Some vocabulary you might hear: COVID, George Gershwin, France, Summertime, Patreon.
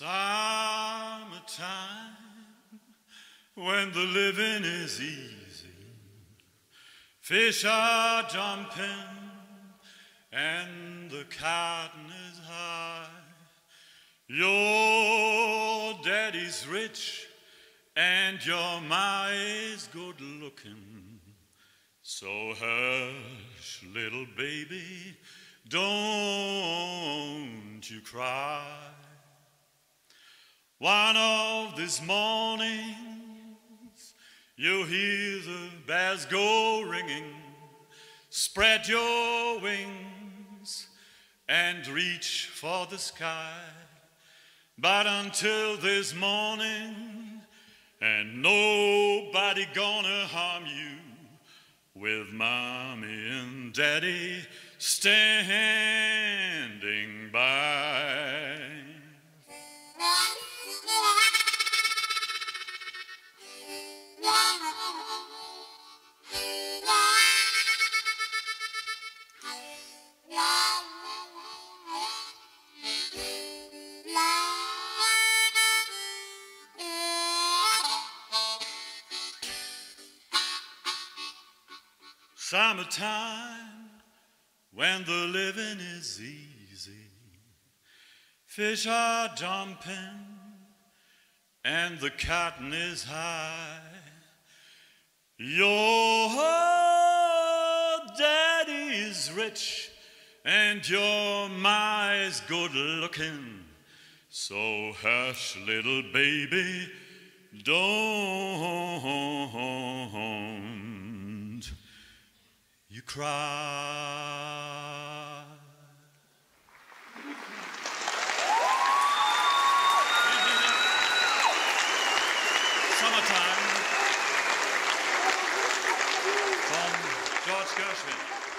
Summertime, when the living is easy, fish are jumping and the cotton is high. Your daddy's rich and your ma is good looking. So hush, little baby, don't you cry. One of these mornings you'll hear the bells go ringing. Spread your wings and reach for the sky. But until this morning, and nobody gonna harm you, with mommy and daddy standing by. Summertime, when the living is easy, fish are jumping and the cotton is high. Your daddy is rich and your ma is good looking. So hush, little baby, don't you cry. Summertime, from George Gershwin.